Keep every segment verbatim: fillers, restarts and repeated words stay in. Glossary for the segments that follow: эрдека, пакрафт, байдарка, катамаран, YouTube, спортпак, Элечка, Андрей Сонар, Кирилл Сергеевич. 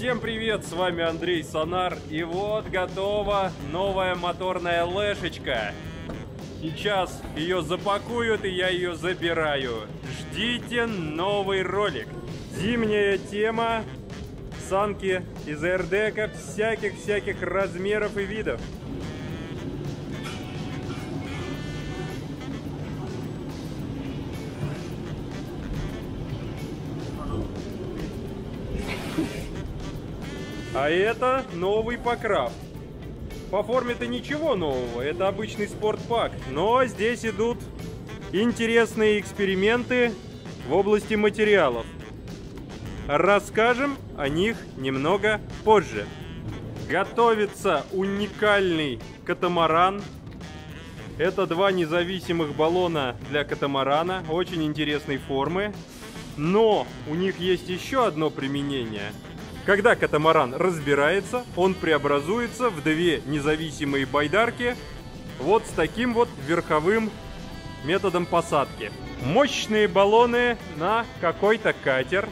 Всем привет, с вами Андрей Сонар, и вот готова новая моторная лешечка. Сейчас ее запакуют, и я ее забираю. Ждите новый ролик. Зимняя тема, санки из эрдека всяких-всяких размеров и видов. А это новый пакрафт. По форме-то ничего нового, это обычный спортпак. Но здесь идут интересные эксперименты в области материалов. Расскажем о них немного позже. Готовится уникальный катамаран. Это два независимых баллона для катамарана, очень интересной формы. Но у них есть еще одно применение. Когда катамаран разбирается, он преобразуется в две независимые байдарки вот с таким вот верховым методом посадки. Мощные баллоны на какой-то катер.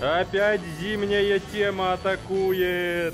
Опять зимняя тема атакует.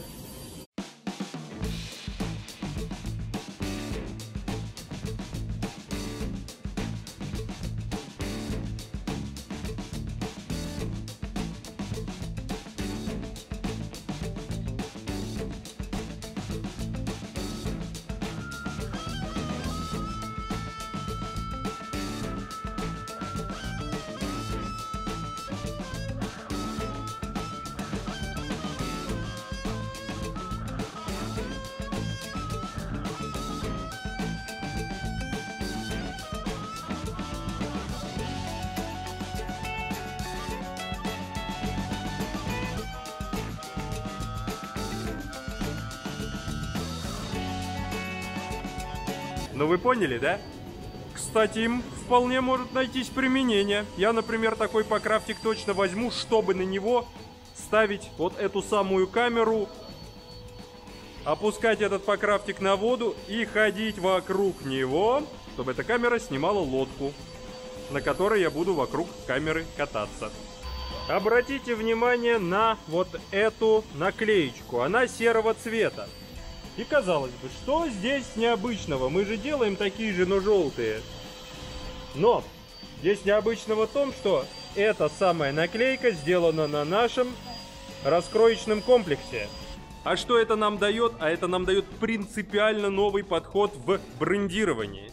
Ну вы поняли, да? Кстати, им вполне может найтись применение. Я, например, такой покрафтик точно возьму, чтобы на него ставить вот эту самую камеру, опускать этот покрафтик на воду и ходить вокруг него, чтобы эта камера снимала лодку, на которой я буду вокруг камеры кататься. Обратите внимание на вот эту наклеечку. Она серого цвета. И казалось бы, что здесь необычного? Мы же делаем такие же, но желтые. Но здесь необычного в том, что эта самая наклейка сделана на нашем раскроечном комплексе. А что это нам дает? А это нам дает принципиально новый подход в брендировании.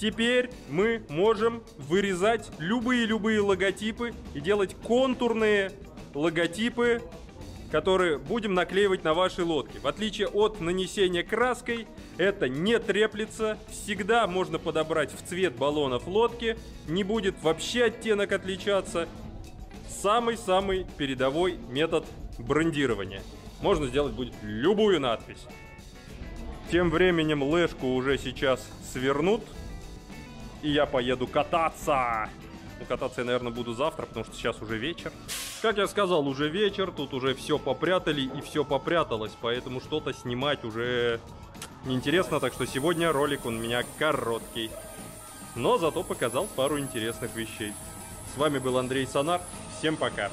Теперь мы можем вырезать любые-любые логотипы и делать контурные логотипы, которые будем наклеивать на ваши лодки. В отличие от нанесения краской, это не треплется. Всегда можно подобрать в цвет баллонов лодки. Не будет вообще оттенок отличаться. Самый-самый передовой метод брендирования. Можно сделать будет любую надпись. Тем временем лешку уже сейчас свернут. И я поеду кататься. Ну, кататься я, наверное, буду завтра, потому что сейчас уже вечер. Как я сказал, уже вечер, тут уже все попрятали и все попряталось, поэтому что-то снимать уже неинтересно, так что сегодня ролик у меня короткий. Но зато показал пару интересных вещей. С вами был Андрей Сонар, всем пока!